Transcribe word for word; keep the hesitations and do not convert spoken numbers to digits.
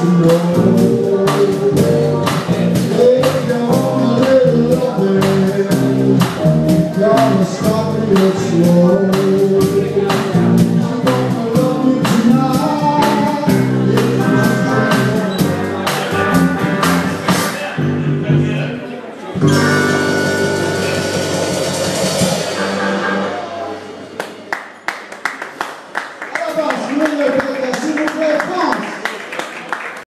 Stop it, it's slow.